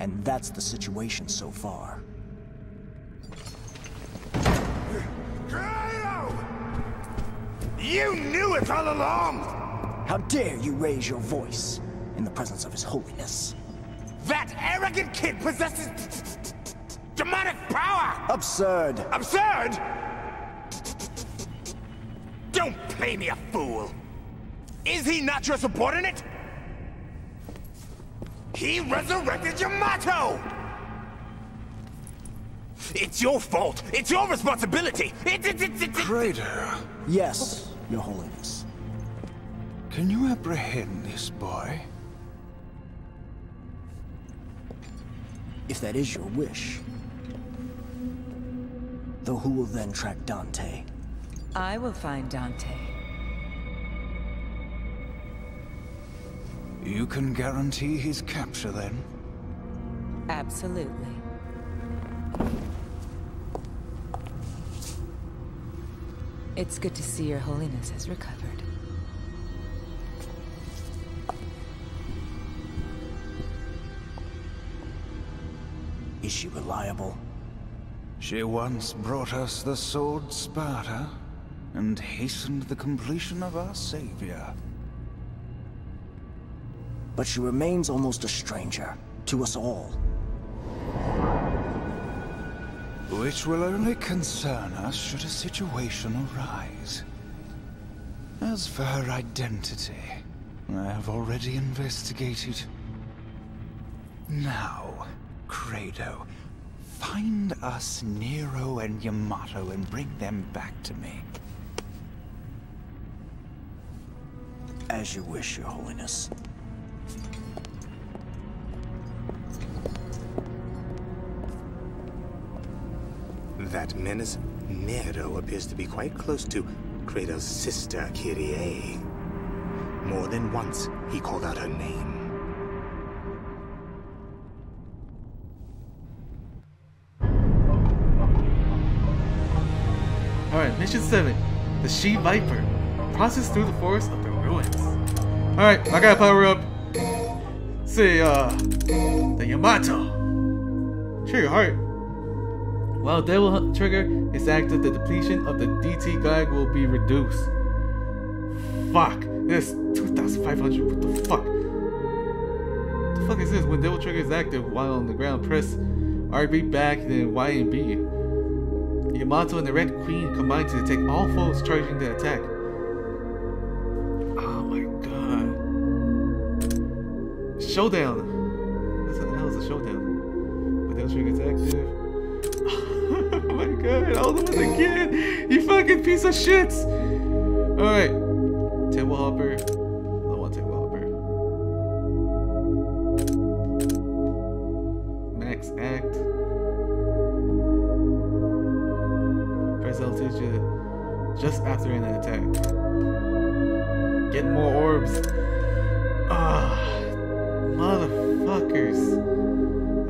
And that's the situation so far. Credo! You knew it all along! How dare you raise your voice in the presence of His Holiness? That arrogant kid possesses demonic power! Absurd! Absurd? Don't play me a fool! Is he not your subordinate? He resurrected Yamato! It's your fault! It's your responsibility! Credo! Yes, Your Holiness. Can you apprehend this boy? If that is your wish. Though who will then track Dante? I will find Dante. You can guarantee his capture then? Absolutely. It's good to see Your Holiness has recovered. Is she reliable? She once brought us the sword Sparta, and hastened the completion of our savior. But she remains almost a stranger to us all. Which will only concern us should a situation arise. As for her identity, I have already investigated. Now, Credo, find us Nero and Yamato and bring them back to me. As you wish, Your Holiness. That menace, Nero, appears to be quite close to Kratos' sister, Kyrie. More than once, he called out her name. Alright, mission 7. The She-Viper. Process through the forest of the ruins. Alright, I gotta power up. Say, the Yamato. Cheer your heart. While Devil Trigger is active, the depletion of the DT guide will be reduced. Fuck. This 2,500. What the fuck? What the fuck is this? When Devil Trigger is active while on the ground, press RB back, then Y and B. Yamato and the Red Queen combine to take all foes charging the attack. Oh my god. Showdown. That's what the hell is a showdown? When Devil Trigger is active. Oh my god, all the ones again! You fucking piece of shit! Alright. Table hopper. I don't want table hopper. Max act. Press L to just after an attack. Get more orbs. Ah, motherfuckers.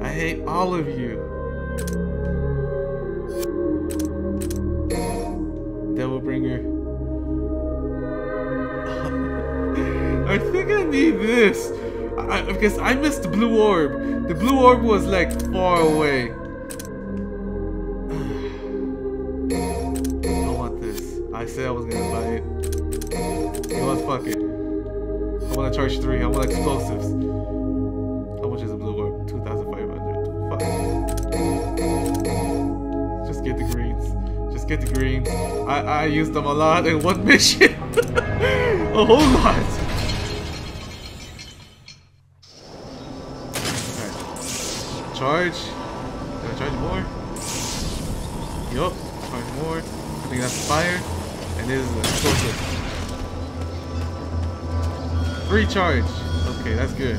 I hate all of you. I think I need this because I missed the blue orb. The blue orb was like far away. I want this. I said I was gonna buy it. You know what? Fuck it. I want to charge 3. I want explosives. How much is a blue orb? 2,500. Fuck. Just get the greens. Just get the greens. I used them a lot in one mission. A whole lot. Charge. Did I charge more? Yup, charge more. I think that's fire. And this is explosive. Free charge. Okay, that's good.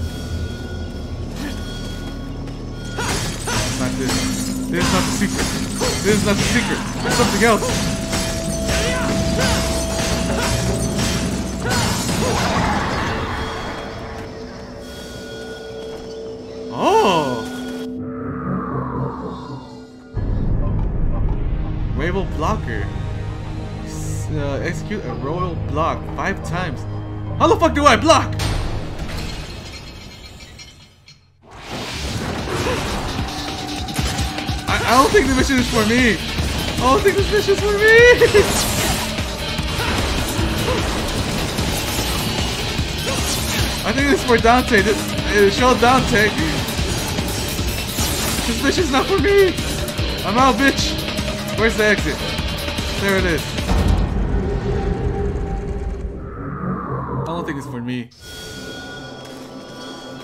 Not this. This is not the secret. This is not the secret. There's something else. Oh! Royal blocker. Execute a royal block 5 times. How the fuck do I block? I don't think the mission is for me. I don't think this mission is for me. I think it's for Dante. Show Dante. This mission's not for me. I'm out, bitch. Where's the exit? There it is. I don't think it's for me.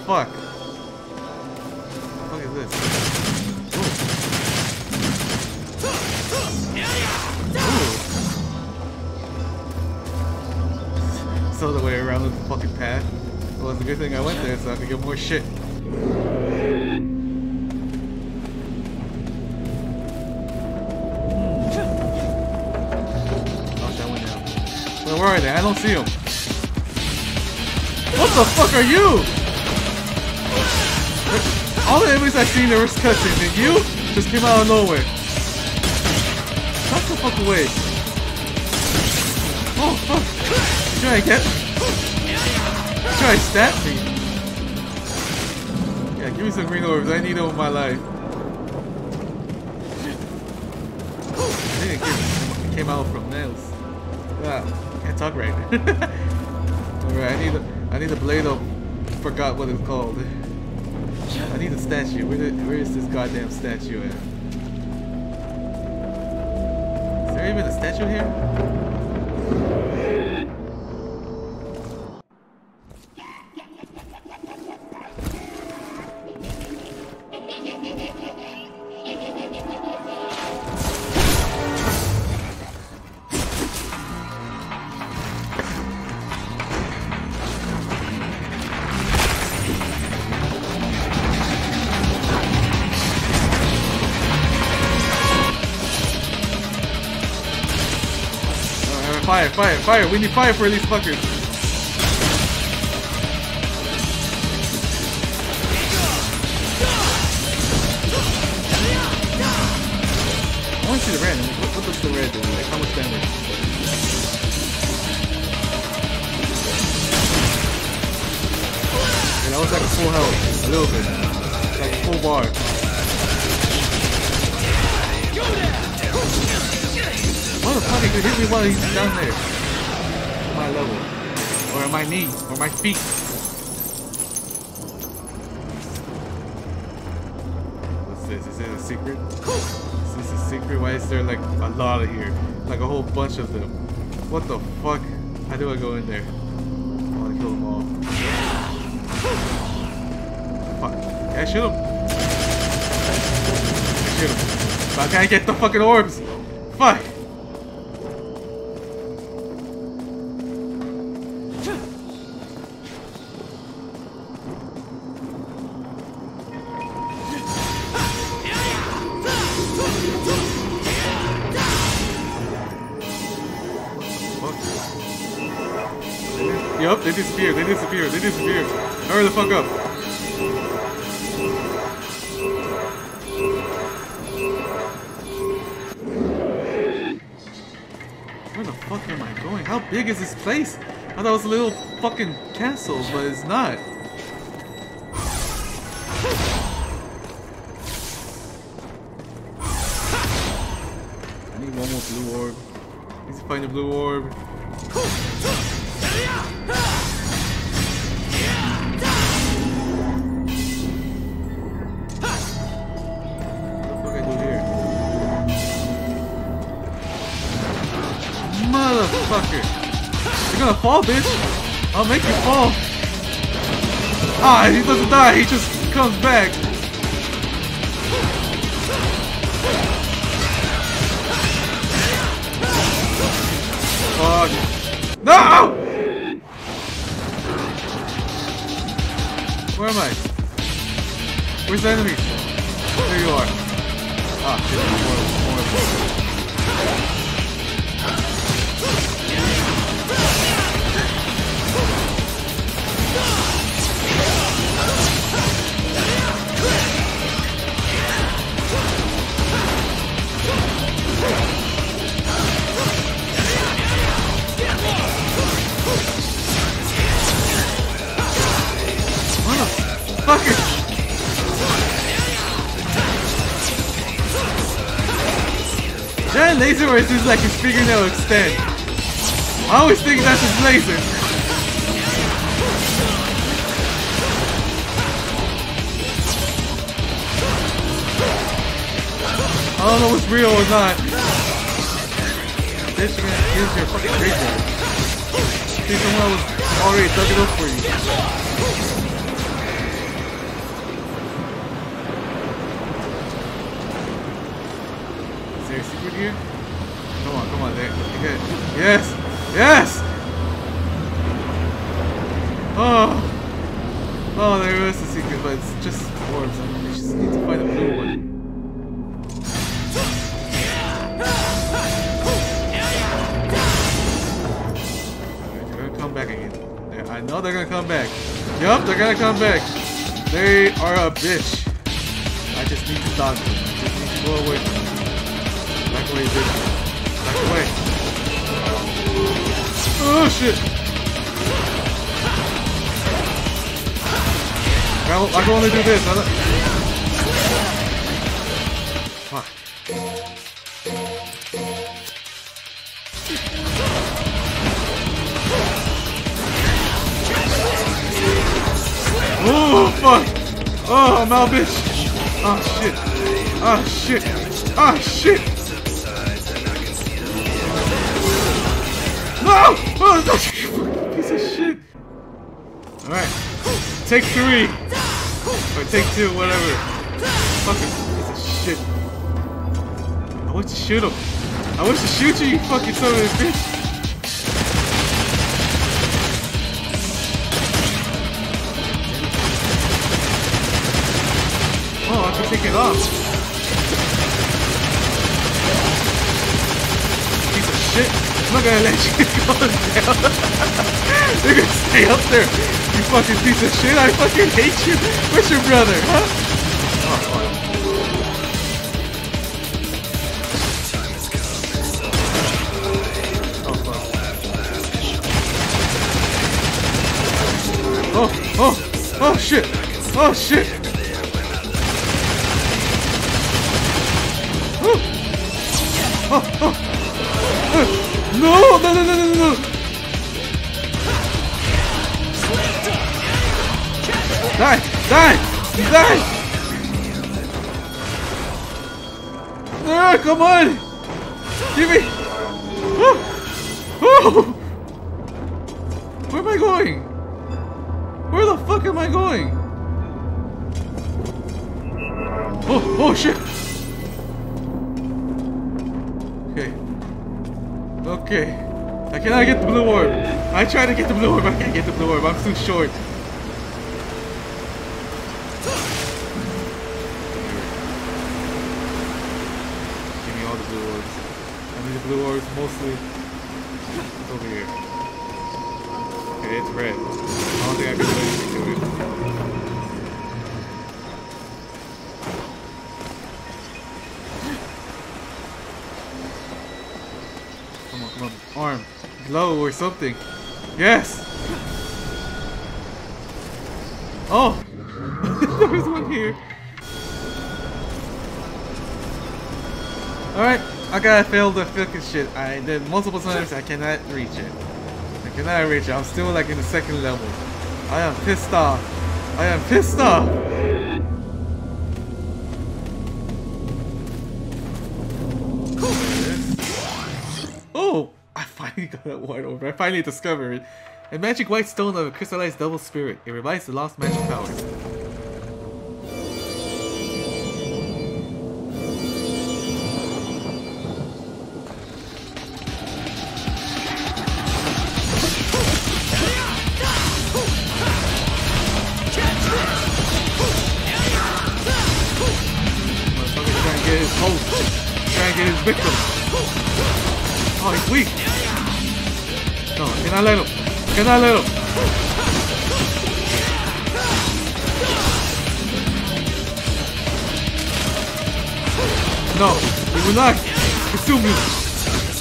Fuck. What the fuck is this? Ooh. So the way around the fucking path. Well, it's a good thing I went there so I could get more shit. Where are they? I don't see them. What the fuck are you? All the enemies I've seen, there was cutscenes, and you just came out of nowhere. Stop the fuck away. Oh fuck! You trying to get? You trying to stab me? Yeah, give me some green orbs. I need them in my life. Shit. They came out from nails. Ah. Can't talk right. Alright, I need a blade of, forgot what it's called. I need a statue. Where is this goddamn statue at? Is there even a statue here? Fire, fire, fire! We need fire for these fuckers! I wanna see the red. What does the red do? Like, how much damage? And that was like a full health. A little bit. Like a full bar. Motherfucker could hit me while he's down there. My level. Or on my knee. Or my feet. What's this? Is it a secret? Is this a secret? Why is there like a lot of here? Like a whole bunch of them. What the fuck? How do I go in there? I wanna kill them all. Fuck. Can I shoot him? I shoot him. But I can't get the fucking orbs. Fuck. Yup, they disappeared, they disappeared, they disappeared. Hurry the fuck up. Where the fuck am I going? How big is this place? I thought it was a little fucking castle, but it's not. I need one more blue orb. I need to find a blue orb. Motherfucker. You're gonna fall, bitch. I'll make you fall. Ah, he doesn't die. He just comes back. Fuck. No! Where am I? Where's the enemy? There you are. Ah, shit. More. Motherfucker! that laser or is this like his fingernail extend? I always think that's his laser. I don't know what's real or not. This man is your fucking creature. I think someone was already dug it up for you. Is there a secret here? Come on, come on, there. Okay. Yes! Yes! Oh! Oh, there is a secret, but it's just orbs. I just need to find a blue one. No, they're gonna come back. Yup, they're gonna come back. They are a bitch. I just need to dodge them. I just need to go away. Back away, bitch. Back away. Oh shit! I can only do this. Fuck. Oh fuck! Oh, I'm out, bitch! Oh shit! Oh shit! Oh shit! No! Oh, that's a piece of shit! Alright. Take three! Or take two, whatever. Fucking piece of shit. I want to shoot him. I wish to shoot you, you fucking son of a bitch! Take it off. Piece of shit. I'm not gonna let you go down. You're gonna stay up there. You fucking piece of shit. I fucking hate you. Where's your brother, huh? Oh, fuck. Oh, oh, oh shit. Oh shit. Oh, oh. No, no, no, no, no, no, die, die, die! Ah, come on! Give me! Oh. Oh. Where am I going? Where the fuck am I going? Oh, oh shit! Okay, I cannot get the blue orb. I try to get the blue orb, I can't get the blue orb, I'm too short. Give me all the blue orbs. I need the blue orbs mostly. It's over here. Okay, it's red. I don't think I can do anything to it. Arm, glow or something. Yes! Oh! There's one here. Alright, I gotta fail the fucking shit. I did multiple times, I cannot reach it. I cannot reach it. I'm still like in the second level. I am pissed off. I am pissed off! Got that white orb. I finally discovered it. A magic white stone of a crystallized double spirit. It revives the lost magic powers. Motherfucker's trying to get his host. Trying to get his victim. Oh, he's weak. No, I cannot let him. I cannot let him. No, he will not consume me.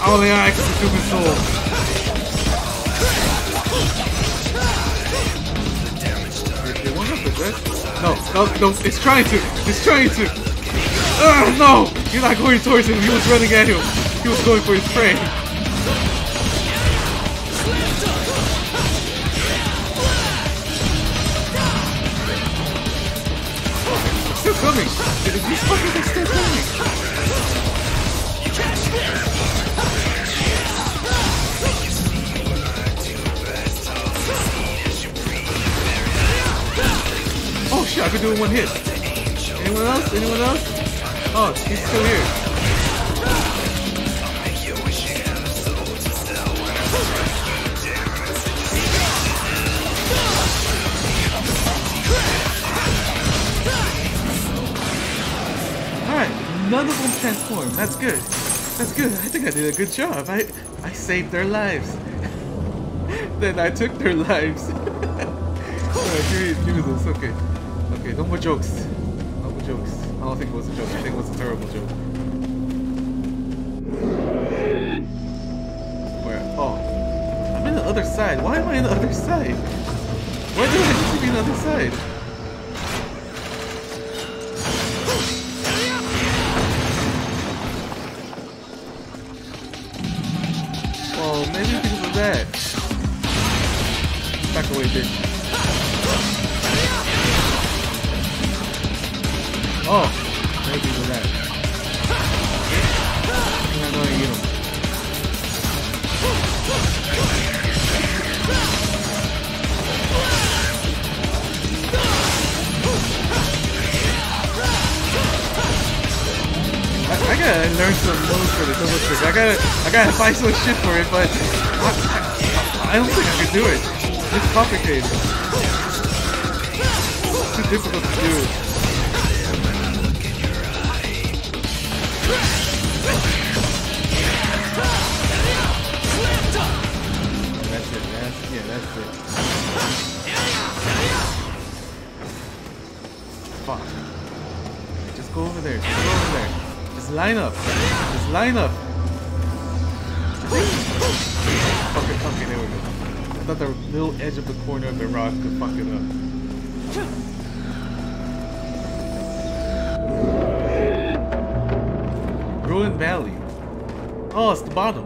Only I can consume his soul. They won't have the breath. No, no, no, it's trying to. It's trying to. No, you're not going towards him. He was running at him. he was going for his frame. Still coming. These fuckers are still coming. Oh shit, I could do it in one hit. Anyone else? Anyone else? Oh, he's still here. None of them transform. That's good. That's good. I think I did a good job. I saved their lives. Then I took their lives. Alright, give me this. Okay. Okay, no more jokes. No more jokes. I don't think it was a joke. I think it was a terrible joke. Where? Oh. I'm in the other side. Why am I in the other side? Why do I need to be in the other side? That. Back away, bitch. Oh, maybe for that. I'm not going to get him. I gotta learn some moves for the double trick. I gotta find some shit for it, but. I don't think I can do it. It's complicated. It's too difficult to do. That's it, that's it. Fuck. Just go over there, just go over there. Just line up, just line up. Okay, okay, there we go. I thought the little edge of the corner of the rock could fuck it up. Ruin Valley. Oh, it's the bottom.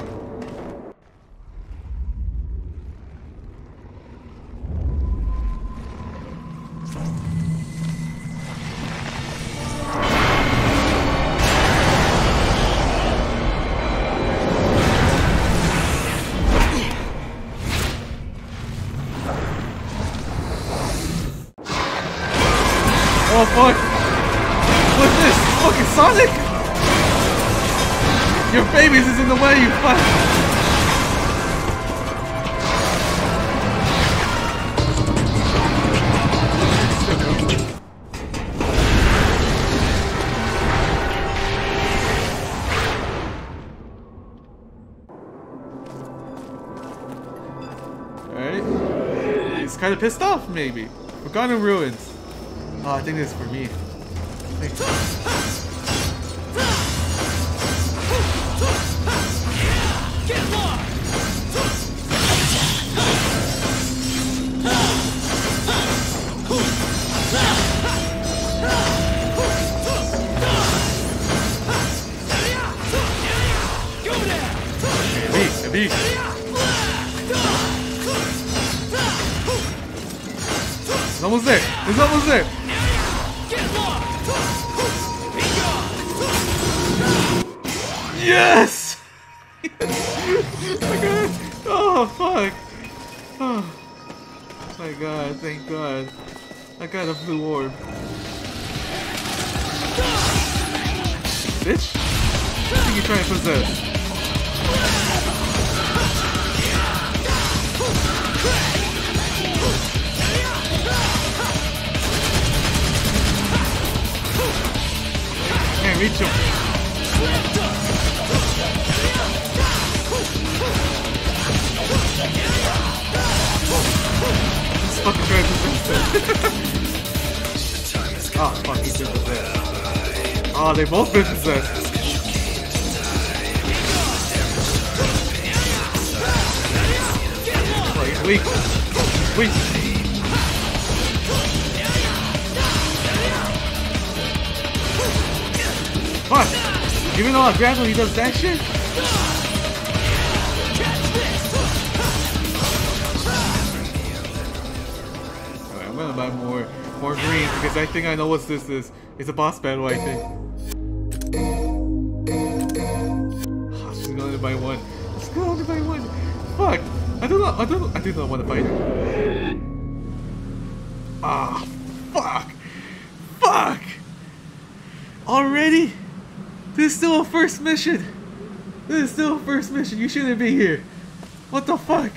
Pissed off, maybe. Forgotten Ruins. Oh, I think this is for me. Thanks. Get it's almost there! It's almost there! Yes! Yes! My god! Oh fuck! Oh my god, thank god. I got a blue orb. Bitch! I think you're trying to possess. Can't reach him. This fucking guy is possessed. Oh fuck, he's possessed. Oh, they both been possessed. Oh, he's weak. He's weak. Fuck! Even though I grapple, he does that shit? gonna buy more green because I think I know what this is. It's a boss battle, I think. Oh, she's gonna buy one. She's gonna buy one. Fuck! I did not want to buy it. Ah, fuck! Fuck! Already? This is still a first mission. This is still a first mission. You shouldn't be here. What the fuck?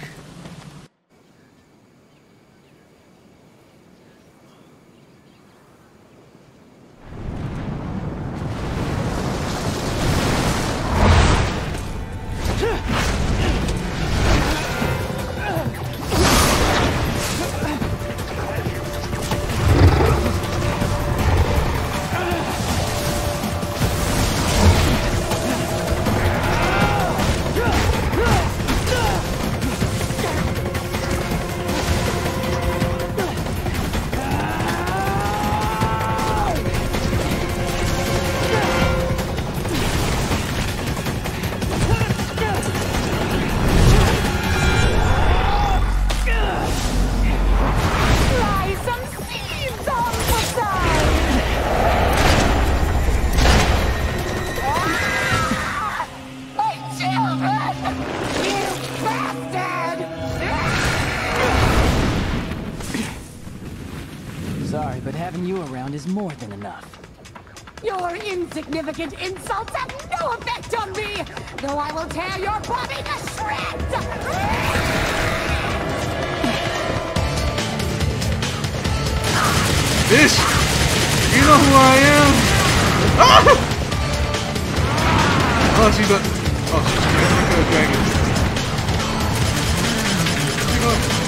Is more than enough. Your insignificant insults have no effect on me, though I will tear your body to shreds! Bitch! You know who I am! Ah! Oh, she's a... Oh, she's a dragon. She's a...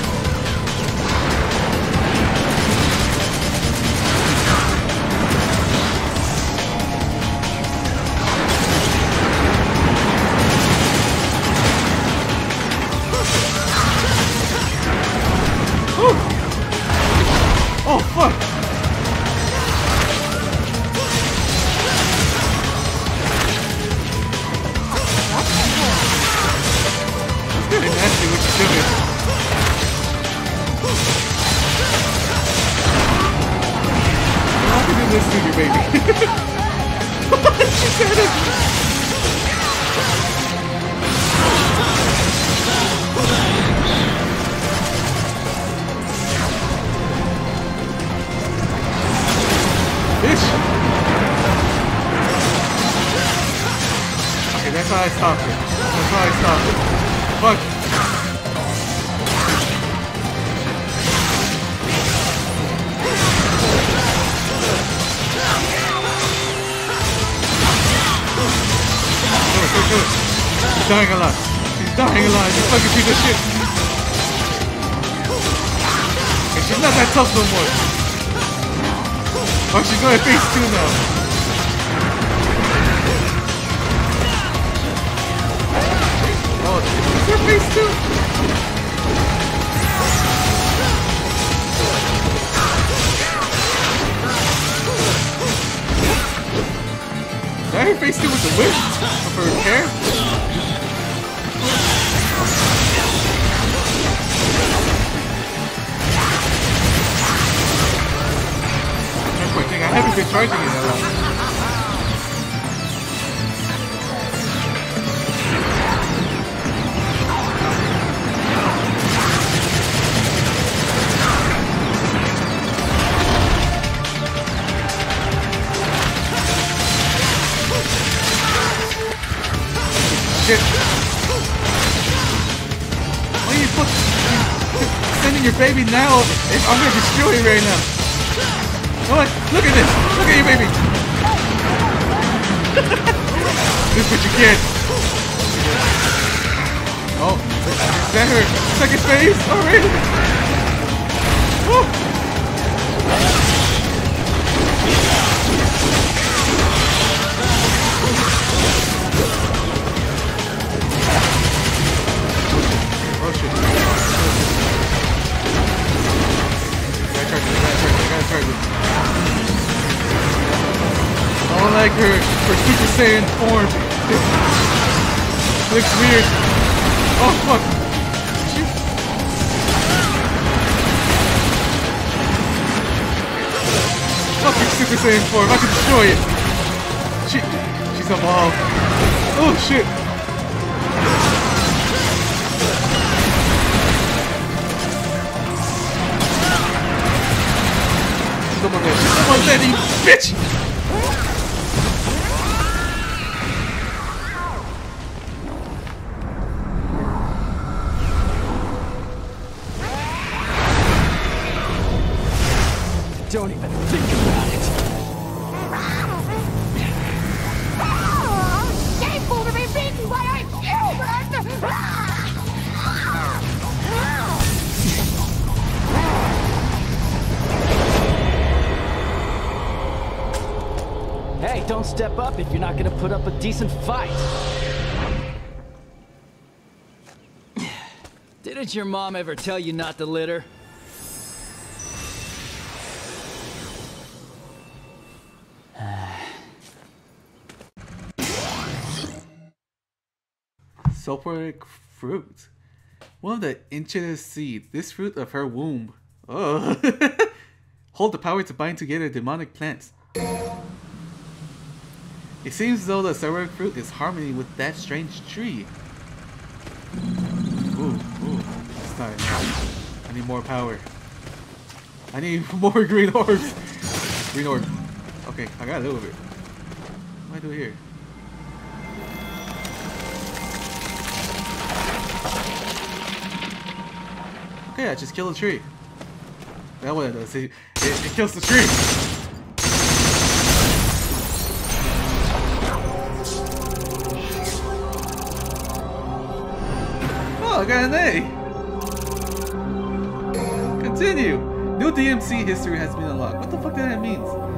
Super Saiyan 4. I can destroy it. She's a ball. Oh shit. Come on there, you bitch. Don't even think about it. Shameful to be beaten by a human! Hey, don't step up if you're not gonna put up a decent fight. Didn't your mom ever tell you not to litter? Sulfuric fruit. One of the Inchinus seed, this fruit of her womb. Oh. Hold the power to bind together demonic plants. It seems though the sulfuric fruit is harmony with that strange tree. Ooh. It's not enough. I need more power. I need more green orbs. Green orb. Okay, I got a little bit. What do I do here? Yeah, just kill the tree. That one does. It kills the tree. Oh, I got an A. Continue. New DMC history has been unlocked. What the fuck does that mean?